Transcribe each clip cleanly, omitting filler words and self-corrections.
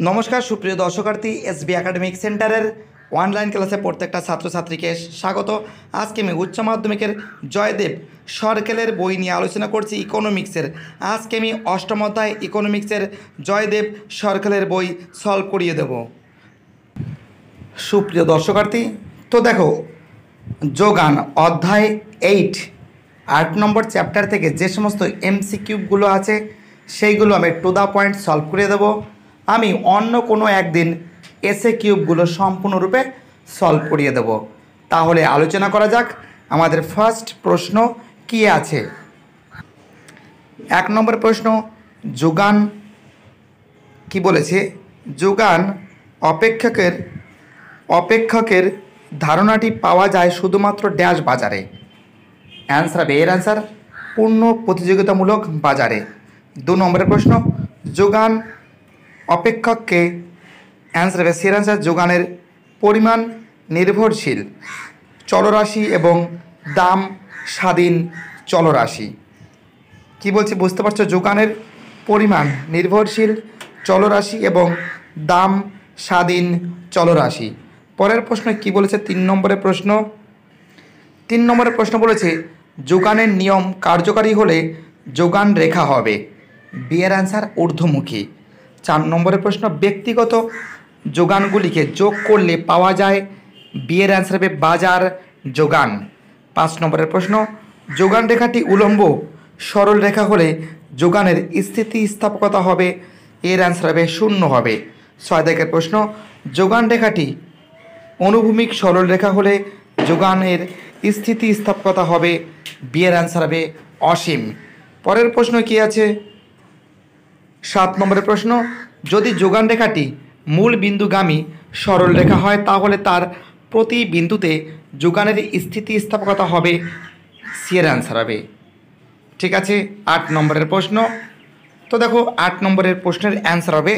नमस्कार सुप्रिय दर्शक आरति एसबी एकेडमिक सेंटर ऑनलाइन क्लासे प्रत्येक छात्र छात्री के स्वागत। आज के उच्च माध्यमिक जयदेव शर्मा बई निये आलोचना करছি इकोनॉमिक्सের। आज के अष्टम अध्याय इकोनॉमिक्सের जयदेव शर्मा बई सल्व करिए देव। सुप्रिय दर्शकार्थी तो देखो जोगान अध्याय 8 नम्बर चैप्टार थेके जे समस्त एमसीक्यूबगुलो आछे सेइगुलो आमि टू द पॉइंट सल्व करिए देव। आमी अन्य कोनो एक दिन एसे किूबगुलो सम्पूर्ण रूपे सल्व करिए देव। ताहले आलोचना करा जाक आमादेर फार्स्ट प्रश्न कि आछे। एक नम्बर प्रश्न जोगान कि बोलेछे, जोगान अपेक्षकेर धारणाटी पावा जाए शुधुमात्र डैश बजारे। आंसर हबे एर आंसर पूर्ण प्रतियोगितामूलक बजारे। दो नम्बर प्रश्न जोगान अपेक्षक के आंसर है सर आंसर जोगानेर परिमाण निर्भरशील चलराशि एवं दाम स्वाधीन चलराशि। कि बोलछे बुझते पारछो जोगानेर परिमाण निर्भरशील चलराशि एवं दाम स्वाधीन चलराशि। परेर प्रश्न कि बोलेछे तीन नम्बर प्रश्न बोलेछे जोगानेर नियम कार्यकारी होले जोगान रेखा होबे। बिएर आंसर ऊर्ध्वमुखी। चार नम्बर प्रश्न व्यक्तिगत जोगानगुली के जोग कर ले पावा जाए। बिएर आंसर है बाजार जोगान। पाँच नम्बर प्रश्न जोगान रेखाटी उलम्ब सरल रेखा होले जोगानेर स्थितिस्थापकता होबे। एर आंसर है शून्य होबे। छय दागेर प्रश्न जोगान रेखाटी अनुभूमिक सरल रेखा होले जोगानेर स्थितिस्थापकता होबे। बिएर आंसर है असीम। परेर प्रश्न कि आछे सात नम्बर प्रश्न यदि जोगान रेखाटी मूल बिंदुगामी सरल रेखा है ताहले तार प्रति बिंदुते जोगानेर स्थितिस्थापकता होबे। एर आंसर है ठीक है। आठ नम्बर प्रश्न तो देखो आठ नम्बर प्रश्न आंसर है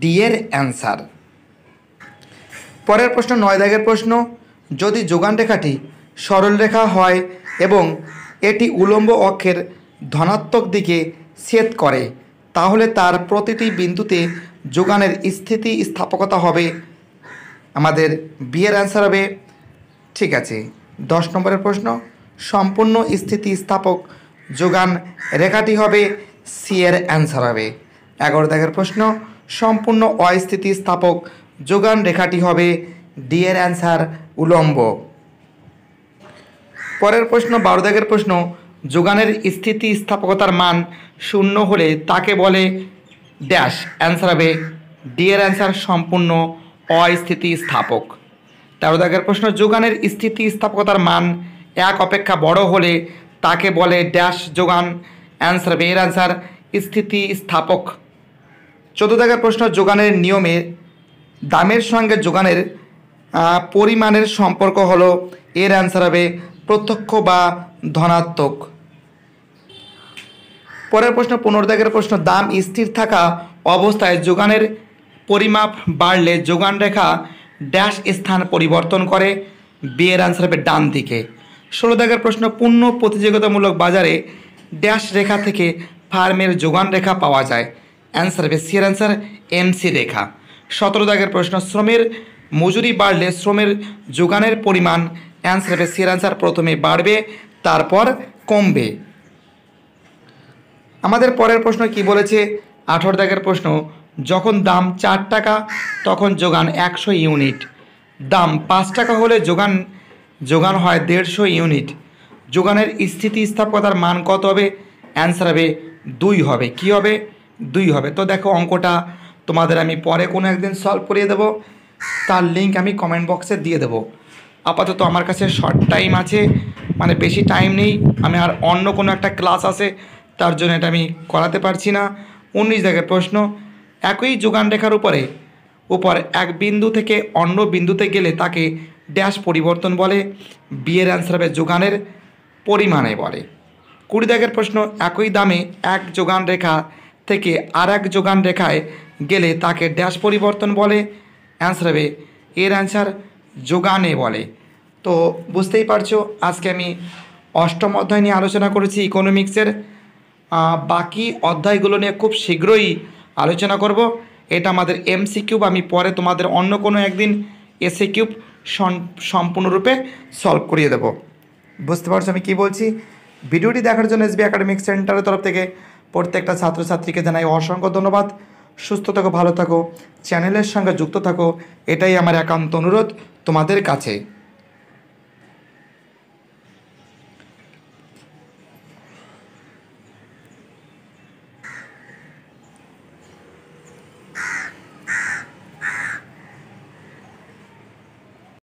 डी एर आंसर। परेर प्रश्न नय दागेर प्रश्न यदि जोगान रेखाटी सरल रेखा है एवं एटी उलम्ब अक्षेर धनात्मक दिके छेद करे ताहले तार प्रतिटी बिंदुते जोगानेर स्थितिस्थापकता होबे। आमादेर बिएर आंसर होबे ठीक आछे। दस नम्बरेर प्रश्न सम्पूर्ण स्थितिस्थापक जोगान रेखाटी होबे। सी एर आंसर होबे। एगारो दागेर प्रश्न सम्पूर्ण अस्थितिस्थापक जोगान रेखाटी होबे। डी एर आंसर उलम्ब। परेर प्रश्न बारो दागेर प्रश्न जोगानेर स्थितिस्थापकतार मान शून्य होले ताके बोले डैश। आंसर है डी एर आंसर सम्पूर्ण अस्थितिस्थापक। तार दागेर प्रश्न जोगानेर स्थितिस्थापकतार मान एक अपेक्षा बड़ होले ताके बोले डैश जोगान। आंसर है एर आंसर स्थितिस्थापक। चौदह दागेर प्रश्न जोगानेर नियमे दामेर संगे जोगानेर परिमाणेर सम्पर्क हलो। एर आंसर है प्रत्यक्ष बा धनात्मक। परेर प्रश्न पंद्रह दागेर प्रश्न दाम स्थिर थाका अवस्थाय जोगानेर परिमाप बाड़ले जोगान रेखा डैश स्थान परिवर्तन करे। बिएर आंसर है डान दिके। षोलो दागेर प्रश्न पूर्ण प्रतियोगितामूलक बजारे डैश रेखा थेके फार्मेर जोगान रेखा पावा जाए। आंसर है सी आंसर एम सी रेखा। सतरो दागेर प्रश्न श्रमेर मजूरी बाड़ले श्रमेर जोगानेर परिमाण। आंसर है सी आंसर प्रथमे बाड़बे तारपर कमबे। आमादेर परेर प्रश्न कि बोलेछे आठारो दागेर प्रश्न जखन दाम 4 टाका तखन जोगान 100 यूनिट। दाम 5 टाका होले जोगान हय 150 यूनिट। जोगानेर स्थितिस्थापकतार मान कत होबे? आंसर होबे 2 होबे। कि होबे? 2 होबे। तो देखो अंकटा तोमादेर आमि परे कोनो एकदिन सल्व करिये देब। तार लिंक आमि कमेंट बक्से दिये देब। आपातत आमार काछे शर्ट टाइम आछे माने बेशी टाइम नहीं। अन्य कोनो एकटा क्लास आछे तार जोन्नो एटा आमि कराते पारछि ना। 19 दागेर प्रश्न एकई जोगान रेखार उपरे ऊपर एक बिंदु थेके अन्य बिंदुते गेले ताके डैश परिवर्तन बोले। बिएर आंसर होबे जोगानेर परिमाणे बोले। 20 दागेर प्रश्न एकई दामे एक जोगान रेखा थेके आरेक जोगान रेखाय गेले ताके डैश परिवर्तन बोले। आंसर होबे एर आंसर जोगाने बोले। तो बुझते ही पारछो आज के आमी अष्टम अध्याय निये आलोचना करेछि इकोनॉमिक्सের। बाकी अध्यायगुलो निये खूब शीघ्रई आलोचना करब। এটা আমাদের এমসিকিউ। আমি পরে তোমাদের অন্য কোনো একদিন এসিকিউ সম্পূর্ণরূপে সলভ করিয়ে দেব। বুঝতে পারছো আমি কি বলছি? ভিডিওটি দেখার জন্য এসবি একাডেমিক সেন্টারের তরফ থেকে প্রত্যেকটা ছাত্রছাত্রীকে জানাই অসংখ্য ধন্যবাদ। সুস্থ থাকো, ভালো থাকো, চ্যানেলের সঙ্গে যুক্ত থাকো, এটাই আমার একান্ত অনুরোধ তোমাদের কাছে।